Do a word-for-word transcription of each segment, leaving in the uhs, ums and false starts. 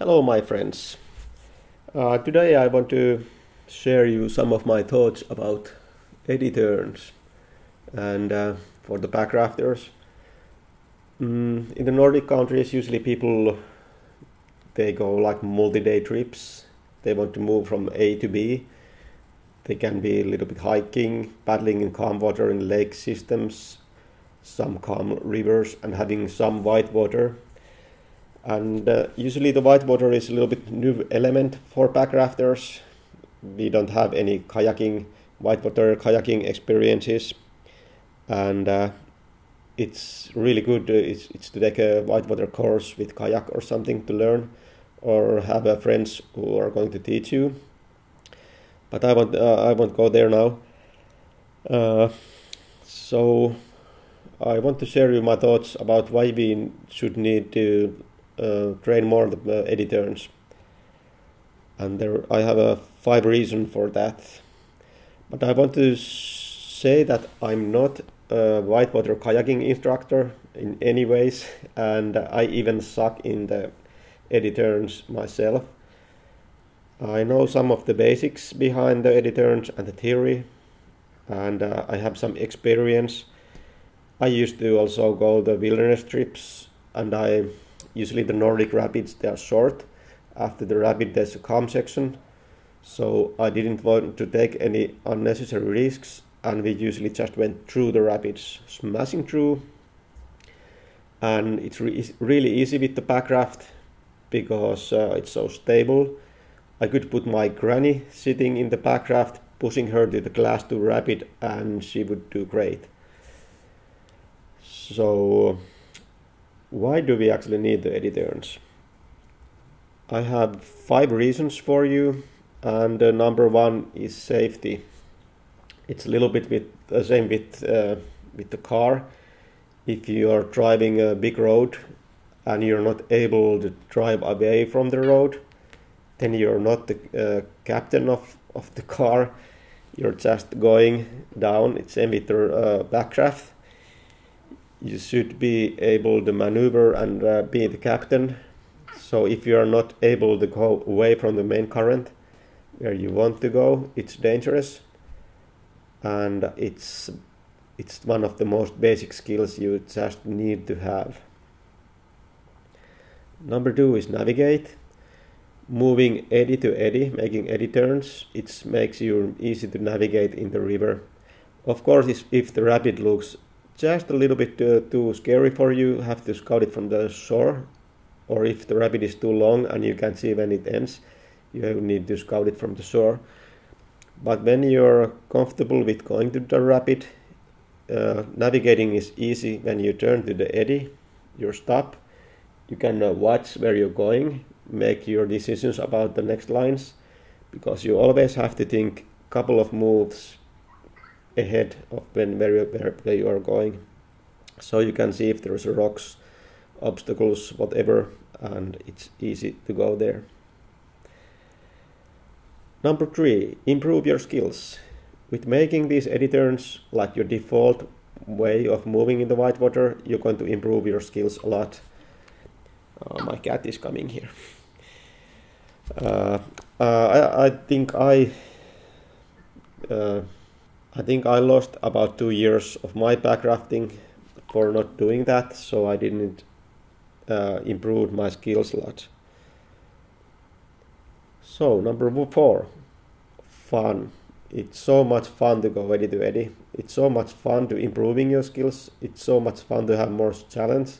Hello my friends, uh, today I want to share you some of my thoughts about eddy turns and uh, for the packrafters. Mm, in the Nordic countries usually people they go like multi-day trips, they want to move from A to B, they can be a little bit hiking, paddling in calm water in lake systems, some calm rivers and having some white water. And uh, usually the white water is a little bit new element for packrafters. We don't have any kayaking, white water kayaking experiences, and uh, it's really good. It's, it's to take a white water course with kayak or something to learn, or have uh, friends who are going to teach you. But I won't. Uh, I won't go there now. Uh, so I want to share you my thoughts about why we should need to Uh, train more the uh, eddy turns, and there I have a five reasons for that. But I want to say that I'm not a whitewater kayaking instructor in any ways, and I even suck in the eddy turns myself. I know some of the basics behind the eddy turns and the theory, and uh, I have some experience. I used to also go the wilderness trips, and I usually the Nordic rapids, they are short. After the rapid there's a calm section, so I didn't want to take any unnecessary risks, and we usually just went through the rapids, smashing through. And it's re really easy with the packraft because uh, it's so stable. I could put my granny sitting in the packraft, pushing her to the class two rapid, and she would do great. So why do we actually need the eddy turns? I have five reasons for you, and uh, number one is safety. It's a little bit with the uh, same with uh, with the car. If you are driving a big road and you're not able to drive away from the road, then you're not the uh, captain of of the car. You're just going down. It's same with the uh, packraft. You should be able to maneuver and uh, be the captain. So if you are not able to go away from the main current where you want to go, it's dangerous, and it's it's one of the most basic skills you just need to have. Number two is navigate. Moving eddy to eddy, making eddy turns, it makes you easy to navigate in the river. Of course, if, if the rapid looks just a little bit uh, too scary for you, have to scout it from the shore, or if the rapid is too long and you can't see when it ends, you need to scout it from the shore. But when you're comfortable with going to the rapid, uh, navigating is easy. When you turn to the eddy, you stop, you can uh, watch where you're going, make your decisions about the next lines, because you always have to think a couple of moves ahead of when where, where you are going, so you can see if there's rocks, obstacles, whatever, and it's easy to go there. Number three, improve your skills. With making these eddy turns like your default way of moving in the white water, you're going to improve your skills a lot. Oh, my cat is coming here. Uh, uh, I, I think I uh, I think I lost about two years of my packrafting for not doing that, so I didn't uh, improve my skills a lot. So number four, fun. It's so much fun to go eddy to eddy. It's so much fun to improving your skills. It's so much fun to have more challenge.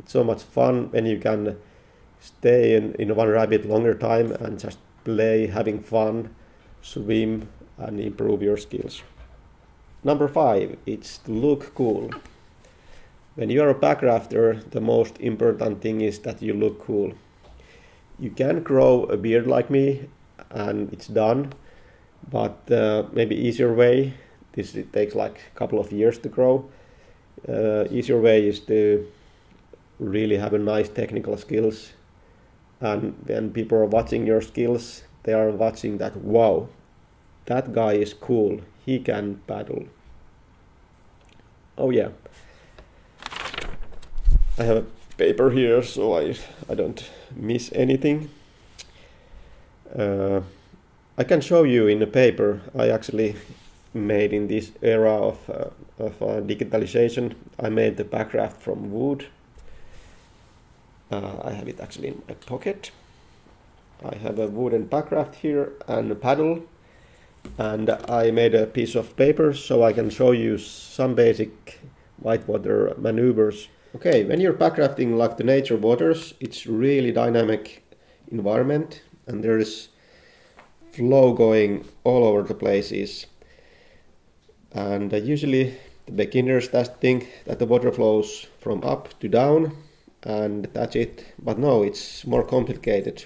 It's so much fun when you can stay in, in one rabbit longer time and just play, having fun, swim, and improve your skills. Number five, it's to look cool. When you are a packrafter, the most important thing is that you look cool. You can grow a beard like me, and it's done, but uh, maybe easier way. This it takes like a couple of years to grow. Uh, easier way is to really have a nice technical skills, and when people are watching your skills, they are watching that, wow, that guy is cool. He can paddle. Oh yeah, I have a paper here, so I, I don't miss anything. Uh, I can show you in the paper I actually made in this era of, uh, of uh, digitalization. I made the packraft from wood. Uh, I have it actually in my pocket. I have a wooden packraft here and a paddle, and I made a piece of paper so I can show you some basic whitewater maneuvers. Okay, when you're packrafting like the nature waters, it's really dynamic environment and there is flow going all over the places. And uh, usually the beginners just think that the water flows from up to down and that's it, but no, it's more complicated.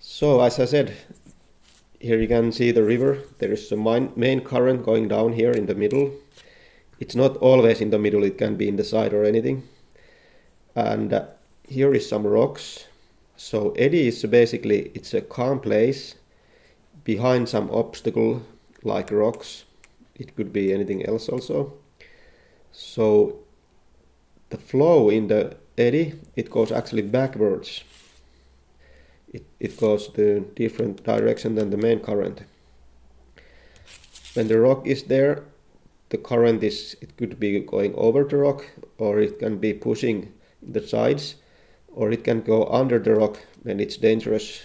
So as I said, here you can see the river. There is the main current going down here in the middle. It's not always in the middle, it can be in the side or anything. And uh, here is some rocks. So eddy is basically, it's a calm place behind some obstacle like rocks. It could be anything else also. So the flow in the eddy, it goes actually backwards. It, it goes the different direction than the main current. When the rock is there, the current is, it could be going over the rock, or it can be pushing the sides, or it can go under the rock when it's dangerous,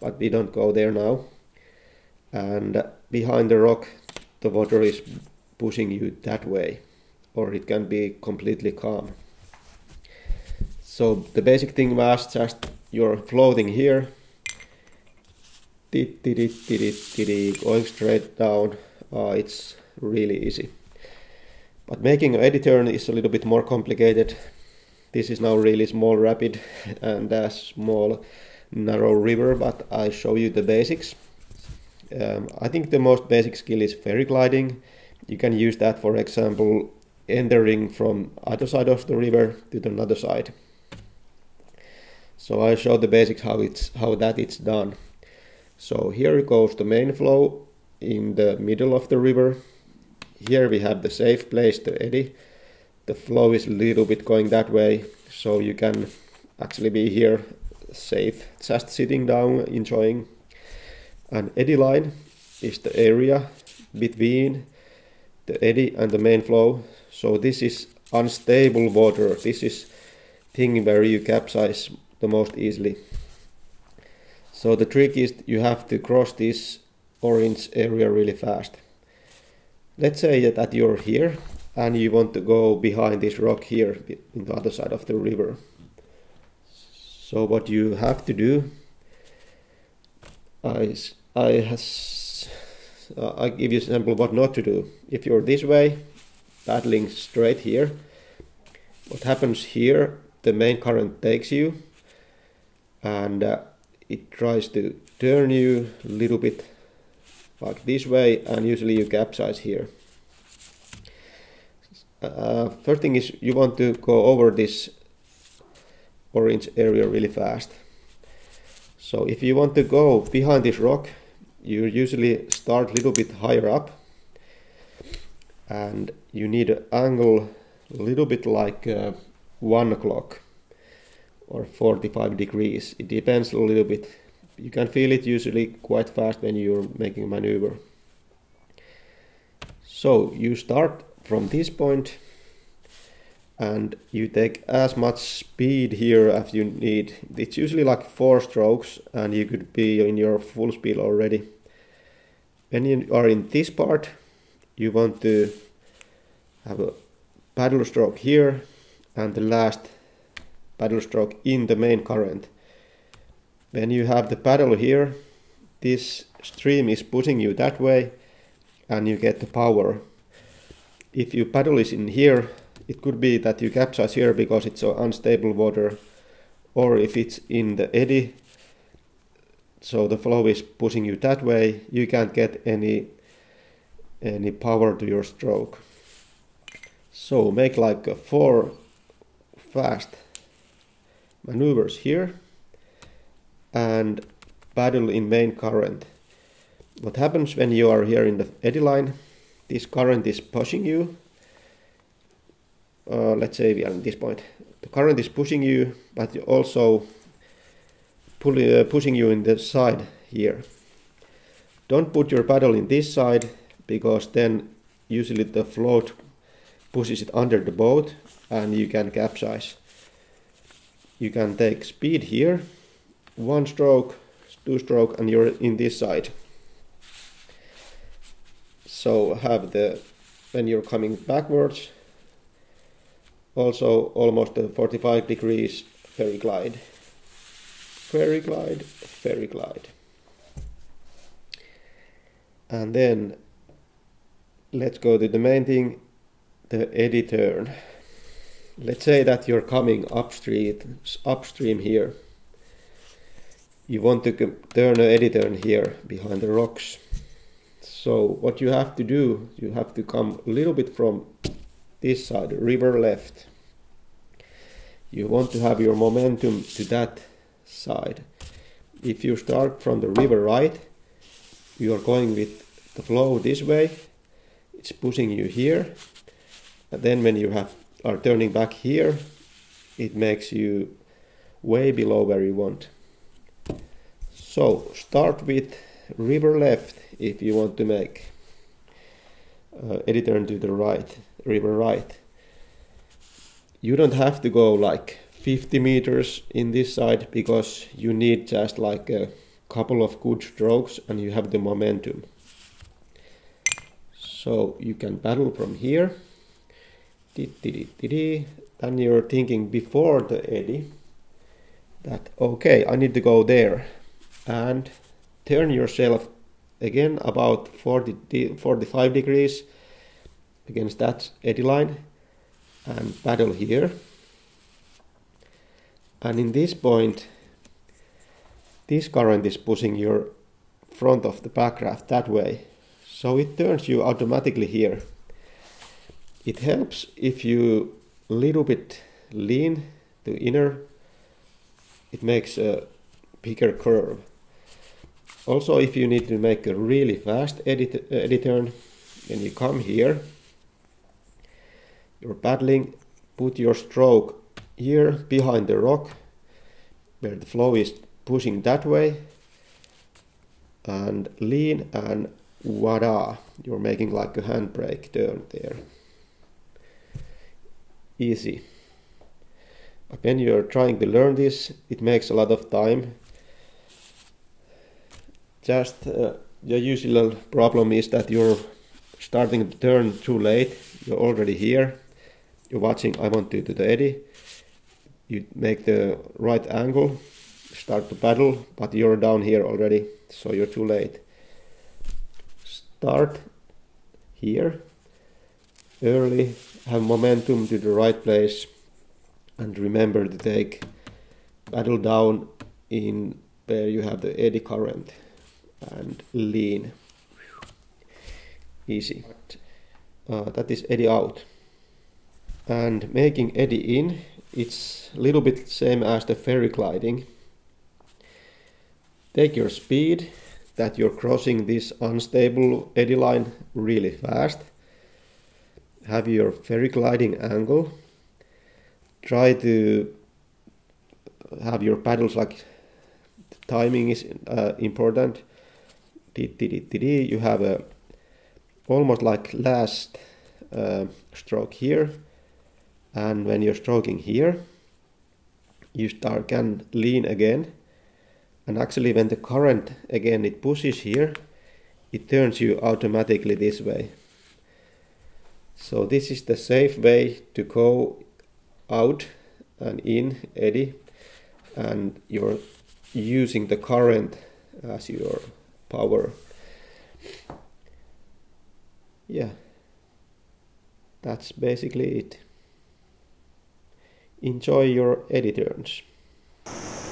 but we don't go there now. And behind the rock, the water is pushing you that way, or it can be completely calm. So the basic thing was just you're floating here, going straight down. Uh, it's really easy, but making an eddy turn is a little bit more complicated. This is now really small rapid and a small narrow river, but I show you the basics. um, I think the most basic skill is ferry gliding. You can use that, for example, entering from other side of the river to the other side. So I show the basics how it's how that it's done. So here goes the main flow in the middle of the river. Here we have the safe place, the eddy. The flow is a little bit going that way, so you can actually be here safe, just sitting down, enjoying. An eddy line is the area between the eddy and the main flow. So this is unstable water. This is thing where you capsize the most easily. So the trick is you have to cross this orange area really fast. Let's say that you're here and you want to go behind this rock here in the other side of the river. So what you have to do, I, I, has, uh, I give you an example what not to do. If you're this way, paddling straight here, what happens here, the main current takes you and uh, it tries to turn you a little bit like this way, and usually you capsize here. Uh, first thing is you want to go over this orange area really fast. So if you want to go behind this rock, you usually start a little bit higher up and you need an angle a little bit like uh, one o'clock or forty-five degrees. It depends a little bit. You can feel it usually quite fast when you're making a maneuver. So you start from this point and you take as much speed here as you need. It's usually like four strokes and you could be in your full speed already. When you are in this part, you want to have a paddle stroke here and the last paddle stroke in the main current. When you have the paddle here, this stream is pushing you that way and you get the power. If your paddle is in here, it could be that you capsize here because it's so unstable water, or if it's in the eddy, so the flow is pushing you that way, you can't get any, any power to your stroke. So make like a four fast maneuvers here and paddle in main current. What happens when you are here in the eddy line? This current is pushing you uh, let's say we are at this point, the current is pushing you, but also pull, uh, pushing you in the side here. Don't put your paddle in this side, because then usually the float pushes it under the boat and you can capsize. You can take speed here, one stroke, two stroke, and you're in this side. So have the, when you're coming backwards, also almost the forty-five degrees ferry glide, ferry glide, ferry glide. And then let's go to the main thing, the eddy turn. Let's say that you're coming upstream, upstream here. You want to turn an eddy turn here behind the rocks. So what you have to do, you have to come a little bit from this side, river left. You want to have your momentum to that side. If you start from the river right, you are going with the flow this way. It's pushing you here. And then when you have are turning back here, it makes you way below where you want. So start with river left if you want to make uh, eddy turn to the right, river right. You don't have to go like fifty meters in this side, because you need just like a couple of good strokes and you have the momentum. So you can paddle from here. And you're thinking before the eddy that, okay, I need to go there, and turn yourself again about forty, forty-five degrees against that eddy line and paddle here. And in this point, this current is pushing your front of the packraft that way, so it turns you automatically here. It helps if you a little bit lean the inner, it makes a bigger curve. Also, if you need to make a really fast eddy, eddy turn, then you come here, you're paddling, put your stroke here behind the rock where the flow is pushing that way, and lean, and voila, you're making like a handbrake turn there. Easy. When you're trying to learn this, it makes a lot of time. Just uh, the usual problem is that you're starting to turn too late. You're already here. You're watching, I want to do the eddy. You make the right angle, start to paddle, but you're down here already, so you're too late. Start here early, have momentum to the right place, and remember to take paddle down in where you have the eddy current and lean. Easy. Uh, that is eddy out. And making eddy in, it's a little bit same as the ferry gliding. Take your speed that you're crossing this unstable eddy line really fast. Have your ferry gliding angle, try to have your paddles like the timing is uh, important. You have a almost like last uh, stroke here, and when you're stroking here, you start can lean again, and actually when the current again it pushes here, it turns you automatically this way. So this is the safe way to go out and in eddy, and you're using the current as your power. Yeah, that's basically it. Enjoy your eddy turns.